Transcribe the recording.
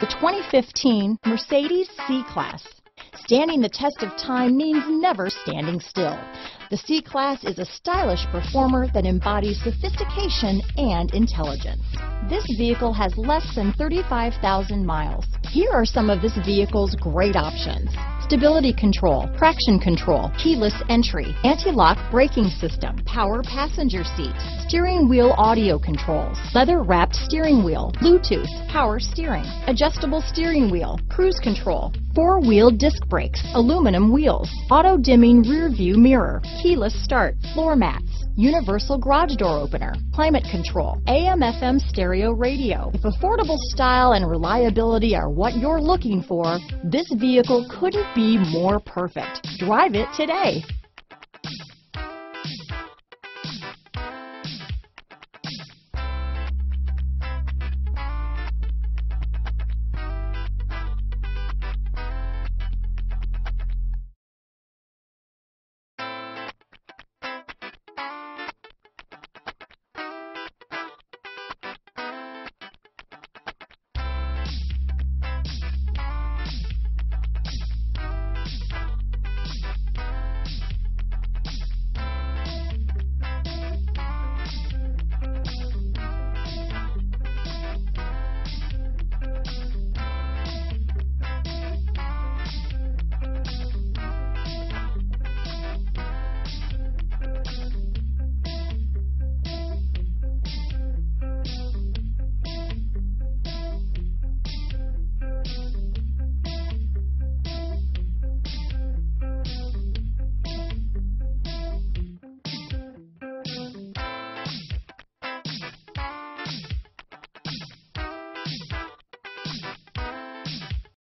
The 2015 Mercedes C-Class. Standing the test of time means never standing still. The C-Class is a stylish performer that embodies sophistication and intelligence. This vehicle has less than 35,000 miles. Here are some of this vehicle's great options: stability control, traction control, keyless entry, anti-lock braking system, power passenger seat, steering wheel audio controls, leather-wrapped steering wheel, Bluetooth, power steering, adjustable steering wheel, cruise control, four-wheel disc brakes, aluminum wheels, auto-dimming rear-view mirror, keyless start, floor mats, universal garage door opener, climate control, AM/FM stereo radio. If affordable style and reliability are what you're looking for, this vehicle couldn't be more perfect. Drive it today.